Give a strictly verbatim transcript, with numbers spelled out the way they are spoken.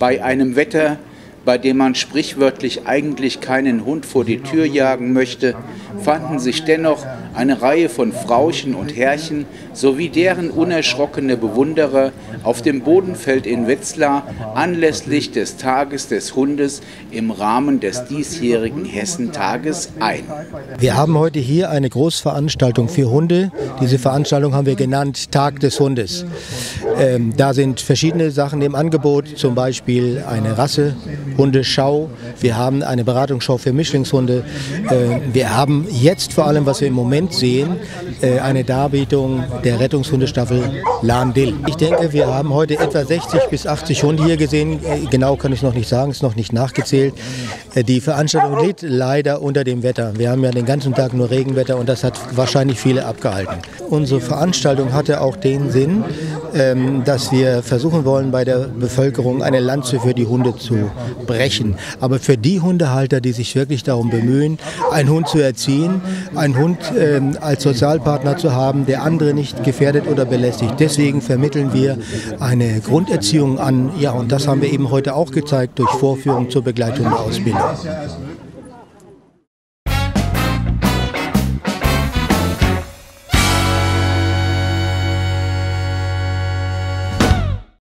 Bei einem Wetter, bei dem man sprichwörtlich eigentlich keinen Hund vor die Tür jagen möchte, fanden sich dennoch eine Reihe von Frauchen und Herrchen sowie deren unerschrockene Bewunderer auf dem Bodenfeld in Wetzlar anlässlich des Tages des Hundes im Rahmen des diesjährigen Hessentages ein. Wir haben heute hier eine Großveranstaltung für Hunde. Diese Veranstaltung haben wir genannt Tag des Hundes. Ähm, da sind verschiedene Sachen im Angebot, zum Beispiel eine Rasse, Hundeschau, wir haben eine Beratungsschau für Mischlingshunde, äh, wir haben jetzt vor allem, was wir im Moment sehen, äh, eine Darbietung der Rettungshundestaffel Lahn-Dill. Ich denke, wir haben heute etwa sechzig bis achtzig Hunde hier gesehen, äh, genau kann ich es noch nicht sagen, ist noch nicht nachgezählt. Äh, die Veranstaltung litt leider unter dem Wetter. Wir haben ja den ganzen Tag nur Regenwetter und das hat wahrscheinlich viele abgehalten. Unsere Veranstaltung hatte auch den Sinn, ähm, dass wir versuchen wollen, bei der Bevölkerung eine Lanze für die Hunde zu brechen. Aber für die Hundehalter, die sich wirklich darum bemühen, einen Hund zu erziehen, einen Hund ähm, als Sozialpartner zu haben, der andere nicht gefährdet oder belästigt. Deswegen vermitteln wir eine Grunderziehung an. Ja, und das haben wir eben heute auch gezeigt durch Vorführung zur Begleithundeausbildung.